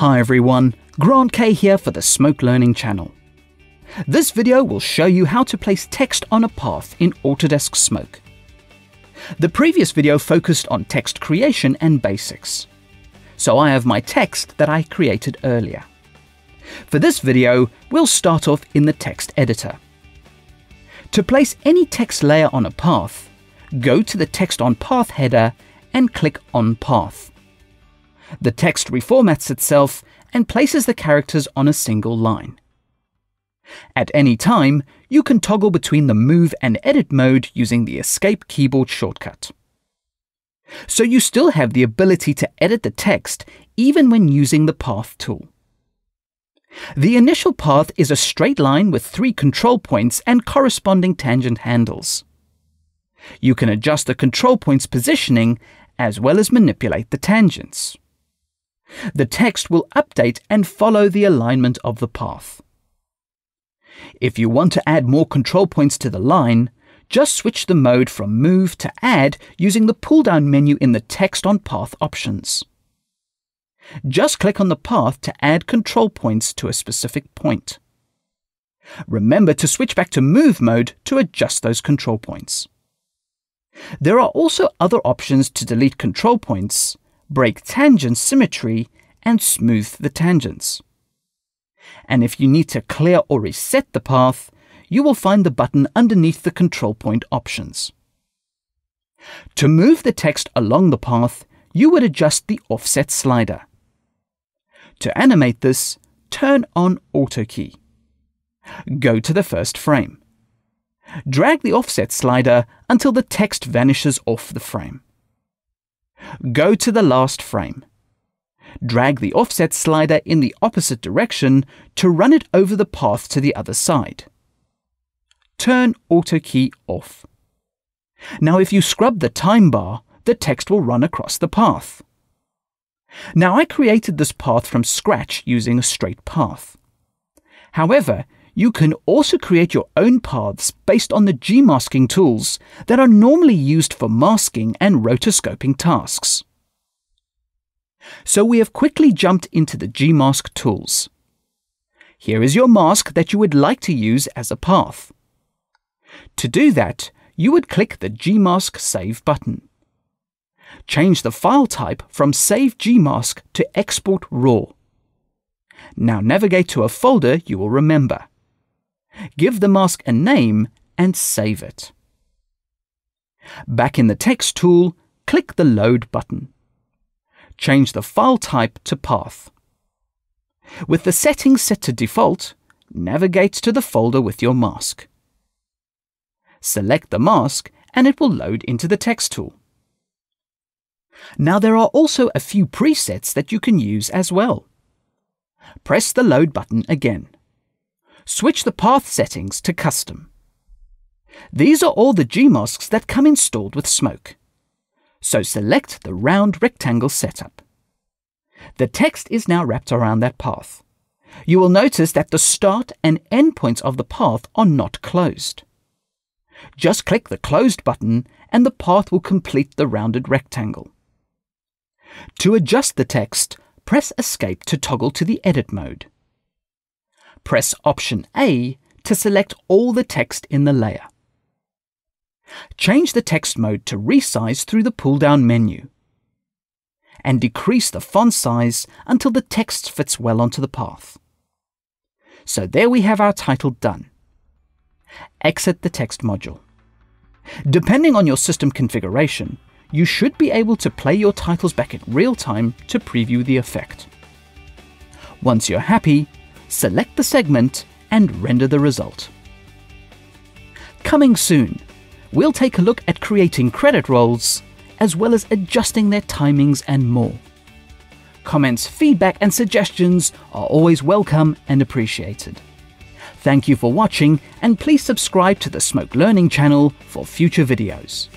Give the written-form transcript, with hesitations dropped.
Hi everyone, Grant K here for the Smoke Learning channel. This video will show you how to place text on a path in Autodesk Smoke. The previous video focused on text creation and basics. So I have my text that I created earlier. For this video, we'll start off in the text editor. To place any text layer on a path, go to the Text on Path header and click on Path. The text reformats itself and places the characters on a single line. At any time, you can toggle between the Move and Edit mode using the Escape keyboard shortcut. So you still have the ability to edit the text even when using the Path tool. The initial path is a straight line with 3 control points and corresponding tangent handles. You can adjust the control points positioning as well as manipulate the tangents. The text will update and follow the alignment of the path. If you want to add more control points to the line, just switch the mode from Move to Add using the pull-down menu in the Text on Path options. Just click on the path to add control points to a specific point. Remember to switch back to Move mode to adjust those control points. There are also other options to delete control points, break tangent symmetry, and smooth the tangents. And if you need to clear or reset the path, you will find the button underneath the control point options. To move the text along the path, you would adjust the offset slider. To animate this, turn on Auto Key. Go to the first frame. Drag the offset slider until the text vanishes off the frame. Go to the last frame. Drag the offset slider in the opposite direction to run it over the path to the other side. Turn Auto Key off. Now if you scrub the time bar, the text will run across the path. Now I created this path from scratch using a straight path. However, you can also create your own paths based on the G-masking tools that are normally used for masking and rotoscoping tasks. So we have quickly jumped into the G-mask tools. Here is your mask that you would like to use as a path. To do that, you would click the G-mask Save button. Change the file type from Save Gmask to Export Raw. Now navigate to a folder you will remember. Give the mask a name and save it. Back in the text tool, click the Load button. Change the file type to Path. With the settings set to default, navigate to the folder with your mask. Select the mask and it will load into the text tool. Now there are also a few presets that you can use as well. Press the Load button again. Switch the path settings to Custom. These are all the G-masks that come installed with Smoke. So select the round rectangle setup. The text is now wrapped around that path. You will notice that the start and end points of the path are not closed. Just click the Closed button and the path will complete the rounded rectangle. To adjust the text, press Escape to toggle to the Edit mode. Press Option A to select all the text in the layer. Change the text mode to Resize through the pull-down menu. And decrease the font size until the text fits well onto the path. So there we have our title done. Exit the text module. Depending on your system configuration, you should be able to play your titles back in real time to preview the effect. Once you're happy, select the segment and render the result. Coming soon, we'll take a look at creating credit rolls, as well as adjusting their timings and more. Comments, feedback and suggestions are always welcome and appreciated. Thank you for watching and please subscribe to the Smoke Learning channel for future videos.